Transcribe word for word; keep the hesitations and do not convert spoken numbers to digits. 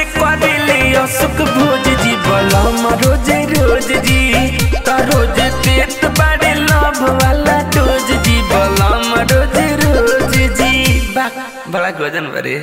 से कर लियो सुख भोज जी बलम रोज रोज जी त रोज पेट बड़े लाभ वाला डोज जी बलम रोज रोज जी बा बड़ा गजन बरे।